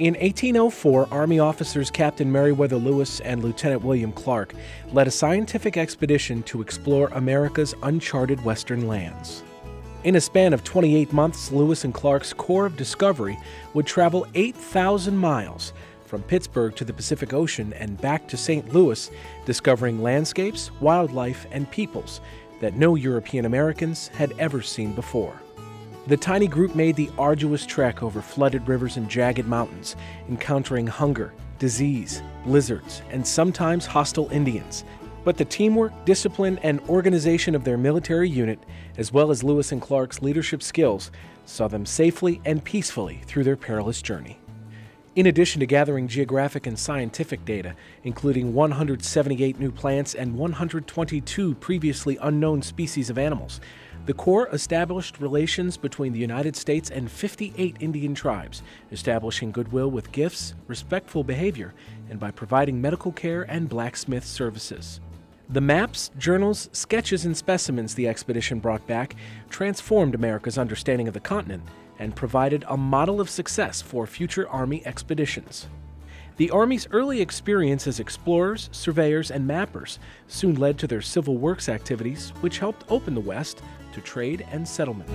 In 1804, Army officers Captain Meriwether Lewis and Lieutenant William Clark led a scientific expedition to explore America's uncharted western lands. In a span of 28 months, Lewis and Clark's Corps of Discovery would travel 8,000 miles from Pittsburgh to the Pacific Ocean and back to St. Louis, discovering landscapes, wildlife, and peoples that no European Americans had ever seen before. The tiny group made the arduous trek over flooded rivers and jagged mountains, encountering hunger, disease, blizzards, and sometimes hostile Indians. But the teamwork, discipline, and organization of their military unit, as well as Lewis and Clark's leadership skills, saw them safely and peacefully through their perilous journey. In addition to gathering geographic and scientific data, including 178 new plants and 122 previously unknown species of animals, the Corps established relations between the United States and 58 Indian tribes, establishing goodwill with gifts, respectful behavior, and by providing medical care and blacksmith services. The maps, journals, sketches, and specimens the expedition brought back transformed America's understanding of the continent and provided a model of success for future Army expeditions. The Army's early experience as explorers, surveyors, and mappers soon led to their civil works activities, which helped open the West to trade and settlement.